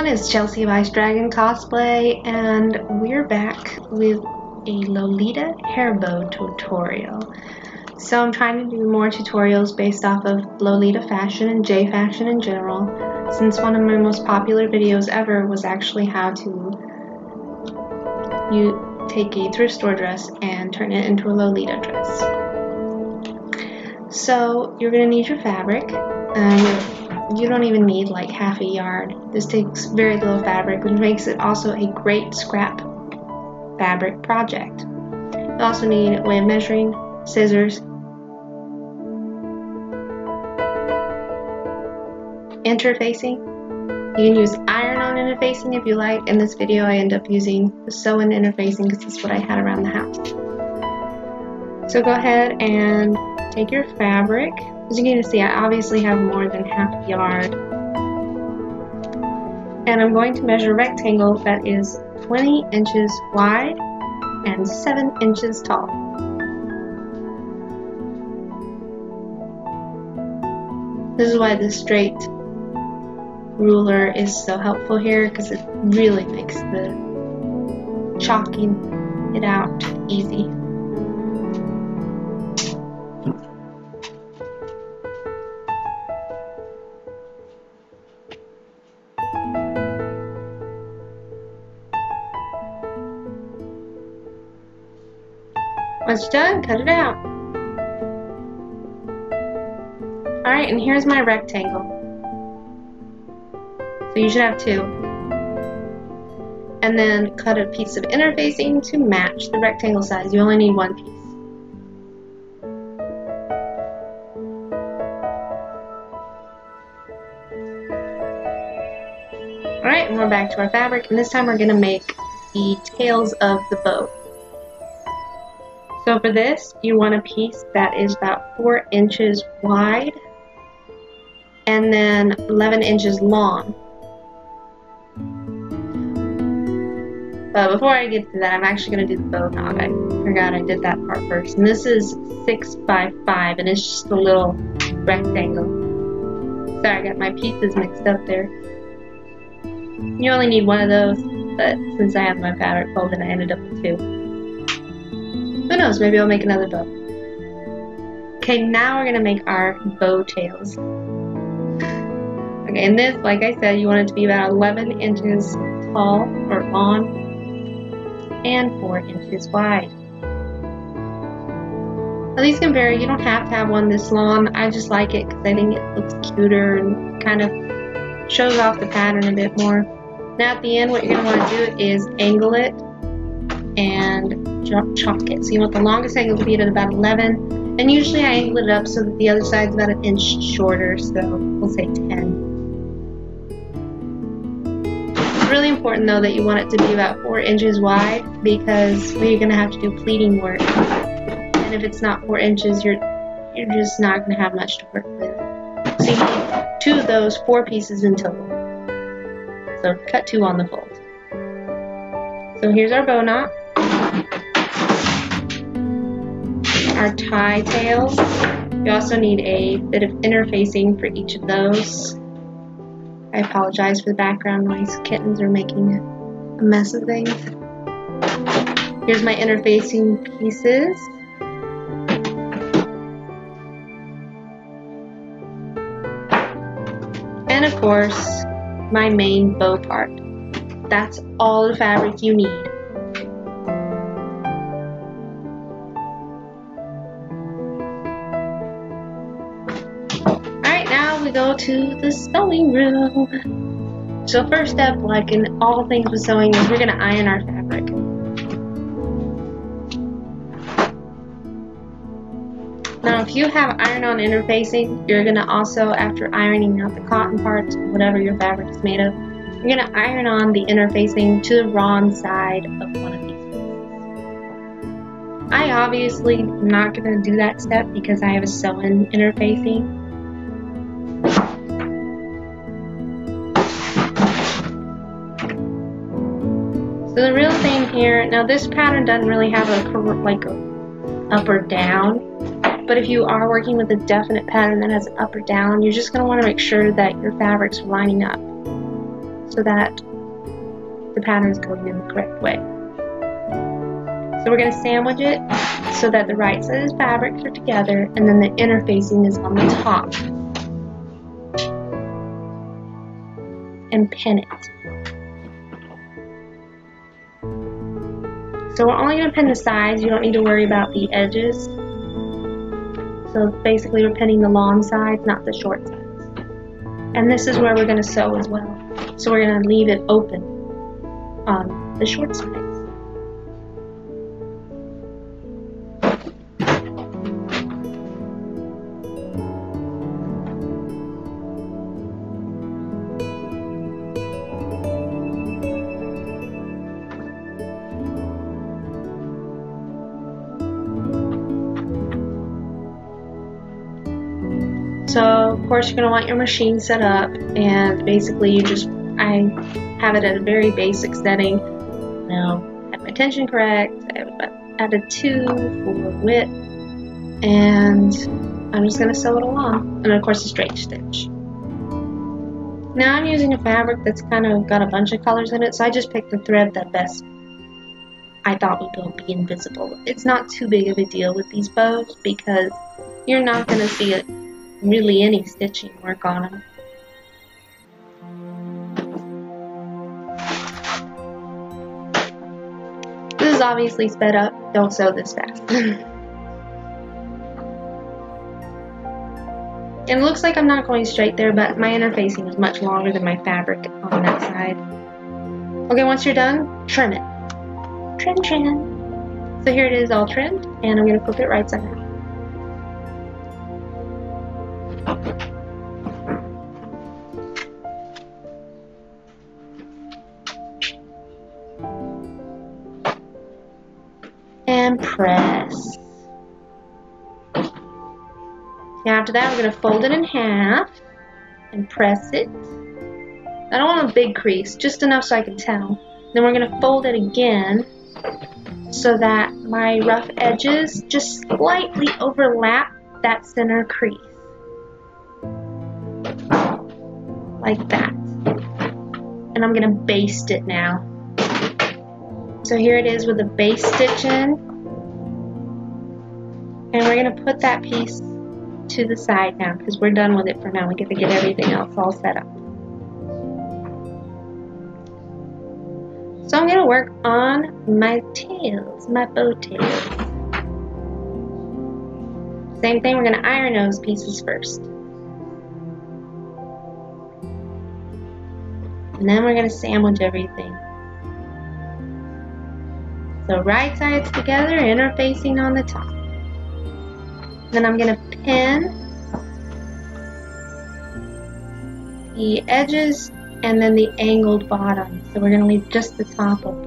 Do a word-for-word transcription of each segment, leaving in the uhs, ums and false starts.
everyone, it's Chelsea of Ice Dragon Cosplay, and we're back with a Lolita hair bow tutorial. So I'm trying to do more tutorials based off of Lolita fashion and J Fashion in general, since one of my most popular videos ever was actually how to you take a thrift store dress and turn it into a Lolita dress. So you're going to need your fabric. Um, You don't even need like half a yard. This takes very little fabric, which makes it also a great scrap fabric project. You also need a way of measuring, scissors, interfacing. You can use iron-on interfacing if you like. In this video I end up using the sew-in interfacing because that's what I had around the house. So go ahead and take your fabric. As you can see, I obviously have more than half a yard. And I'm going to measure a rectangle that is twenty inches wide and seven inches tall. This is why the straight ruler is so helpful here, because it really makes the chalking it out easy. Once you're done, cut it out. Alright, and here's my rectangle. So you should have two. And then cut a piece of interfacing to match the rectangle size. You only need one piece. Alright, and we're back to our fabric, and this time we're going to make the tails of the bow. So for this, you want a piece that is about four inches wide and then eleven inches long. But before I get to that, I'm actually going to do the bow knot. I forgot I did that part first. And this is six by five, and it's just a little rectangle. Sorry, I got my pieces mixed up there. You only need one of those, but since I have my fabric folded, I ended up with two. Who knows, maybe I'll make another bow. Okay, now we're going to make our bow tails. Okay, and this, like I said, you want it to be about eleven inches tall or long and four inches wide. Now these can vary. You don't have to have one this long. I just like it because I think it looks cuter and kind of shows off the pattern a bit more. Now at the end, what you're going to want to do is angle it and chalk it. So you want the longest angle to be at about eleven, and usually I angle it up so that the other side's about an inch shorter, so we'll say ten. It's really important though that you want it to be about four inches wide, because we're going to have to do pleating work, and if it's not four inches, you're you're just not going to have much to work with. So you need two of those, four pieces in total. So cut two on the fold. So here's our bow knot, our tie tails. You also need a bit of interfacing for each of those. I apologize for the background noise. Kittens are making a mess of things. Here's my interfacing pieces. And of course, my main bow part. That's all the fabric you need. Alright, now we go to the sewing room. So first step, like in all things with sewing, is we're going to iron our fabric. Now if you have iron-on interfacing, you're going to also, after ironing out the cotton parts, whatever your fabric is made of, you're going to iron on the interfacing to the wrong side of one of these pieces. I obviously am not going to do that step because I have a sew-in interfacing. So the real thing here, now this pattern doesn't really have a like a up or down, but if you are working with a definite pattern that has an up or down, you're just going to want to make sure that your fabrics are lining up. so that the pattern is going in the correct way. So we're going to sandwich it so that the right side of the fabrics are together and then the inner facing is on the top. And pin it. So we're only going to pin the sides, you don't need to worry about the edges. So basically we're pinning the long sides, not the short sides. And this is where we're going to sew as well. So we're going to leave it open on the short sides. So, of course, you're going to want your machine set up, and basically you just, I have it at a very basic setting. Now, I had my tension correct, I added two for width, and I'm just going to sew it along, and of course a straight stitch. Now I'm using a fabric that's kind of got a bunch of colors in it, so I just picked the thread that best I thought would be invisible. It's not too big of a deal with these bows, because you're not going to see it. Really any stitching work on them. This is obviously sped up, don't sew this fast. And it looks like I'm not going straight there, but my inner facing is much longer than my fabric on that side. Okay, once you're done, trim it. Trim, trim. So here it is all trimmed, and I'm going to flip it right side out. And press. Now after that we're going to fold it in half and press it. I don't want a big crease, just enough so I can tell. Then we're going to fold it again so that my rough edges just slightly overlap that center crease. Like that. And I'm going to baste it now. So here it is with a base stitch in. And we're going to put that piece to the side now because we're done with it for now. We get to get everything else all set up. So I'm going to work on my tails, my bow tails. Same thing, we're going to iron those pieces first. And then we're going to sandwich everything. So right sides together, inner facing on the top. Then I'm going to pin the edges and then the angled bottom. So we're going to leave just the top open.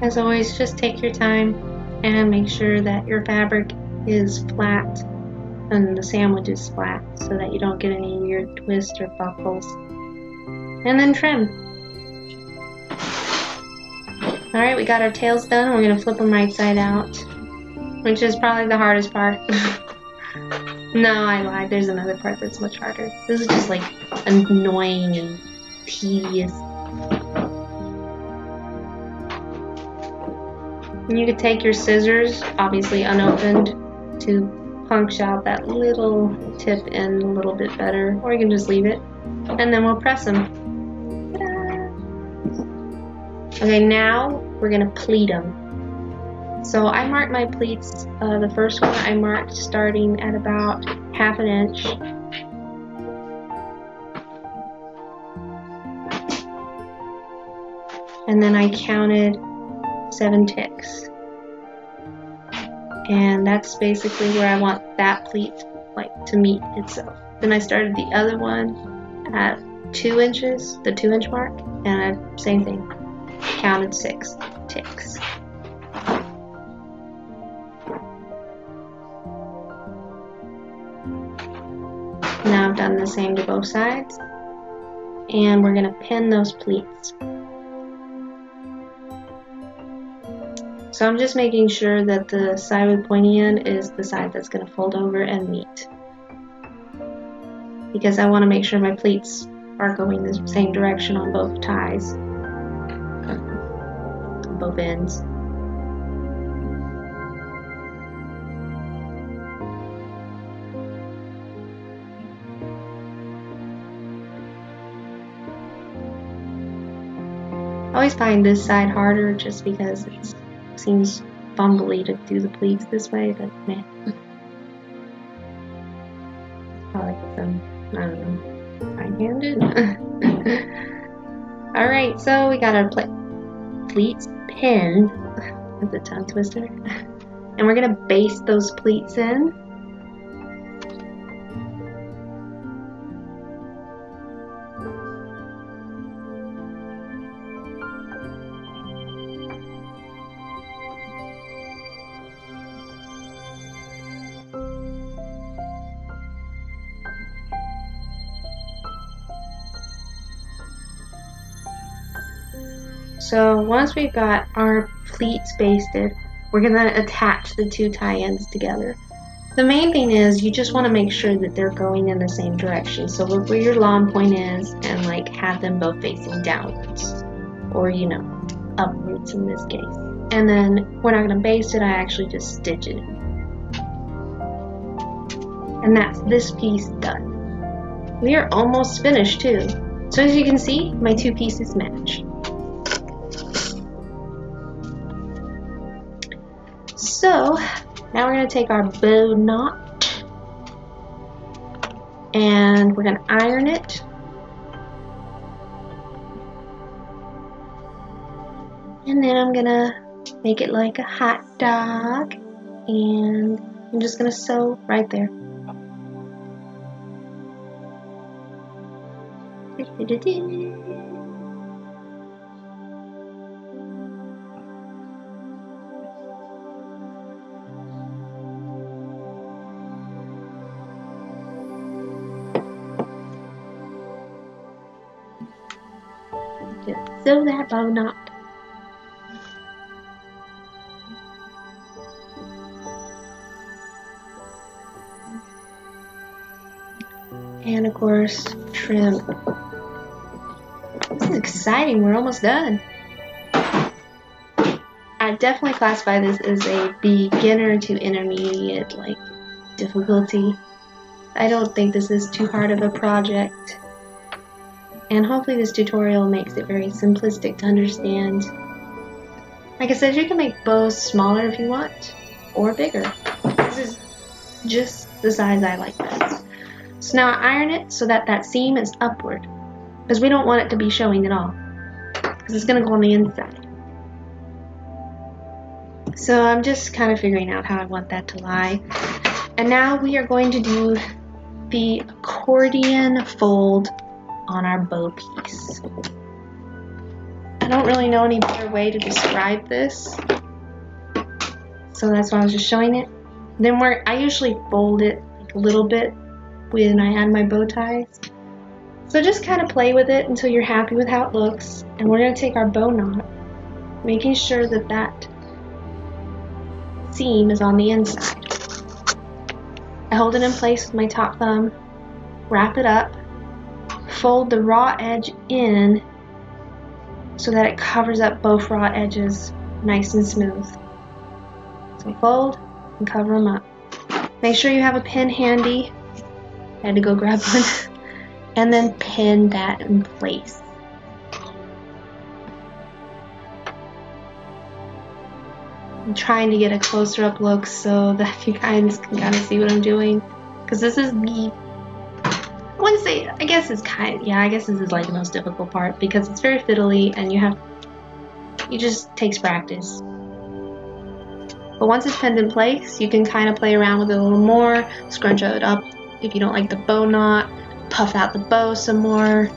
As always, just take your time and make sure that your fabric is flat and the sandwich is flat so that you don't get any weird twists or buckles. And then trim. Alright, we got our tails done. We're going to flip them right side out, which is probably the hardest part. No, I lied. There's another part that's much harder. This is just like annoying and tedious. You could take your scissors, obviously unopened, to punch out that little tip end a little bit better, or you can just leave it, and then we'll press them. Ta-da! Okay, now we're going to pleat them. So I marked my pleats, uh, the first one I marked starting at about half an inch. And then I counted seven ticks and that's basically where I want that pleat like to meet itself. Then I started the other one at two inches, the two inch mark, and I, same thing, counted six ticks. Now I've done the same to both sides, and we're going to pin those pleats. So I'm just making sure that the side with pointy end is the side that's going to fold over and meet, because I want to make sure my pleats are going the same direction on both ties, on both ends. I always find this side harder just because it seems fumbly to do the pleats this way, but meh. I like them, I don't know, high-handed. Alright, so we got our ple pleats pinned. That's a tongue twister. And we're going to baste those pleats in. So once we've got our pleats basted, we're going to attach the two tie ends together. The main thing is you just want to make sure that they're going in the same direction. So look where your long point is and like have them both facing downwards, or you know, upwards in this case. And then we're not going to baste it, I actually just stitch it in. And that's this piece done. We are almost finished too. So as you can see, my two pieces match. So now we're going to take our bow knot and we're going to iron it. And then I'm going to make it like a hot dog, and I'm just going to sew right there. Sew that bow knot. And of course, trim. This is exciting, we're almost done. I definitely classify this as a beginner to intermediate like difficulty. I don't think this is too hard of a project. And hopefully this tutorial makes it very simplistic to understand. Like I said, you can make bows smaller if you want, or bigger. This is just the size I like best. So now I iron it so that that seam is upward, because we don't want it to be showing at all, because it's going to go on the inside. So I'm just kind of figuring out how I want that to lie. And now we are going to do the accordion fold on our bow piece. I don't really know any better way to describe this, so that's why I was just showing it. Then we're, I usually fold it a little bit when I add my bow ties. So just kind of play with it until you're happy with how it looks, and we're going to take our bow knot, making sure that that seam is on the inside. I hold it in place with my top thumb, wrap it up, fold the raw edge in so that it covers up both raw edges nice and smooth. So fold and cover them up. Make sure you have a pin handy. I had to go grab one. And then pin that in place. I'm trying to get a closer up look so that you guys can kind of see what I'm doing, because this is the, I want to say, I guess it's kind of, yeah, I guess this is like the most difficult part, because it's very fiddly and you have, you just takes practice. But once it's pinned in place, you can kind of play around with it a little more, scrunch it up if you don't like the bow knot, puff out the bow some more.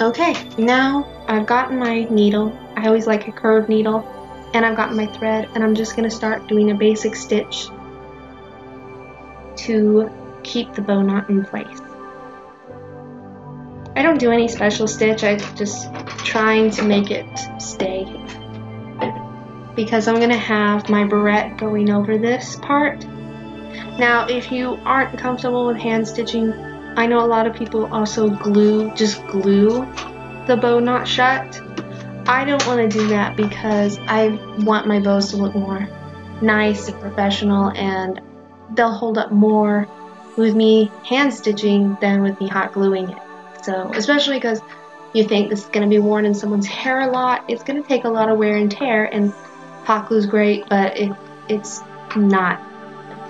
Okay, now I've gotten my needle. I always like a curved needle, and I've gotten my thread, and I'm just going to start doing a basic stitch to keep the bow knot in place. I don't do any special stitch, I'm just trying to make it stay, because I'm going to have my barrette going over this part. Now, if you aren't comfortable with hand stitching, I know a lot of people also glue, just glue the bow knot shut. I don't want to do that because I want my bows to look more nice and professional, and they'll hold up more with me hand stitching than with me hot gluing it. So, especially because you think this is going to be worn in someone's hair a lot, it's going to take a lot of wear and tear, and hot glue is great, but it, it's not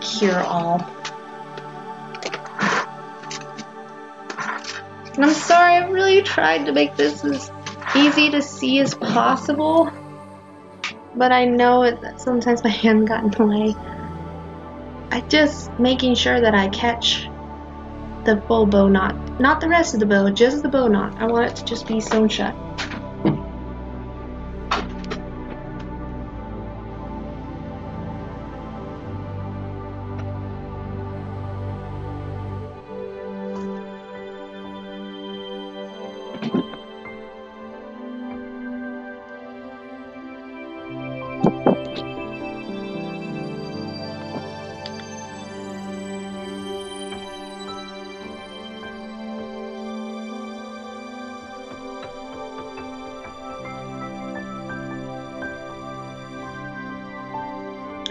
cure-all. And I'm sorry, I really tried to make this as easy to see as possible, but I know it, that sometimes my hand got in the way. I just making sure that I catch the full bow knot, not the rest of the bow, just the bow knot. I want it to just be sewn shut.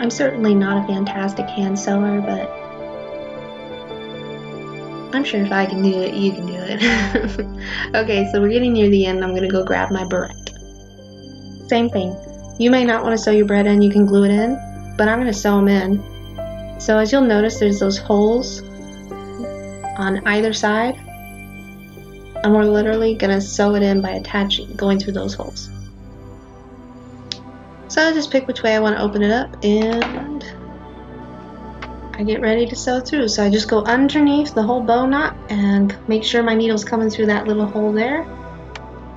I'm certainly not a fantastic hand sewer, but I'm sure if I can do it, you can do it. Okay, so we're getting near the end. I'm going to go grab my barrette. Same thing. You may not want to sew your barrette in. You can glue it in, but I'm going to sew them in. So as you'll notice, there's those holes on either side, and we're literally going to sew it in by attaching, going through those holes. So I just pick which way I want to open it up, and I get ready to sew through. So I just go underneath the whole bow knot and make sure my needle's coming through that little hole there.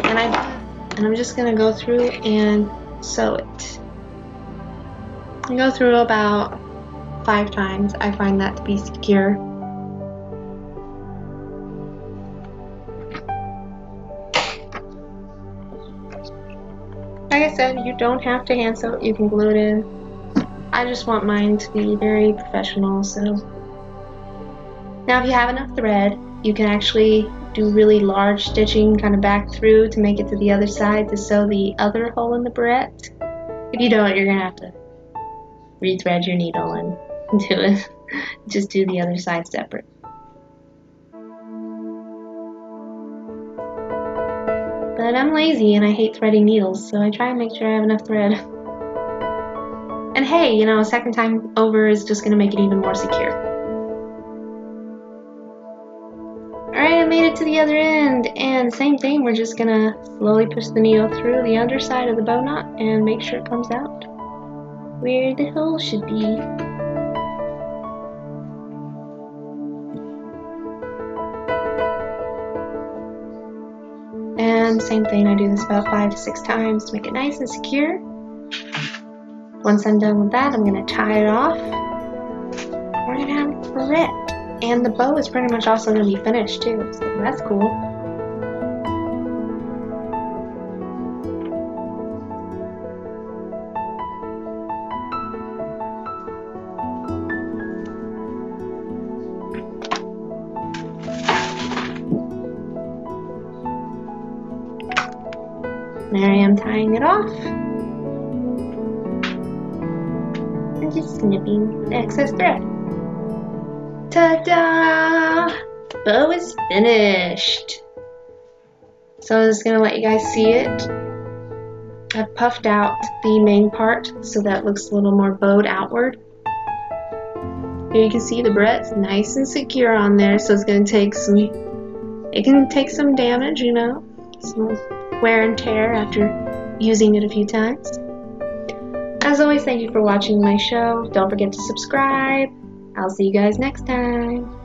And, I, and I'm just going to go through and sew it. I go through about five times. I find that to be secure. Like I said, you don't have to hand sew it, you can glue it in. I just want mine to be very professional, so. Now if you have enough thread, you can actually do really large stitching kind of back through to make it to the other side to sew the other hole in the barrette. If you don't, you're going to have to re-thread your needle and do it. Just do the other side separate. But I'm lazy and I hate threading needles, so I try and make sure I have enough thread. And hey, you know, a second time over is just going to make it even more secure. Alright, I made it to the other end, and same thing, we're just going to slowly push the needle through the underside of the bow knot and make sure it comes out where the hole should be. Same thing, I do this about five to six times to make it nice and secure. Once I'm done with that, I'm going to tie it off. We're going to have a barrette. And the bow is pretty much also going to be finished too, so that's cool. There I am tying it off, and just snipping the excess thread. Ta-da! The bow is finished. So I'm just going to let you guys see it. I've puffed out the main part so that it looks a little more bowed outward. Here you can see the barrette's nice and secure on there, so it's going to take some, it can take some damage, you know. So wear and tear after using it a few times. As always, thank you for watching my show. Don't forget to subscribe. I'll see you guys next time.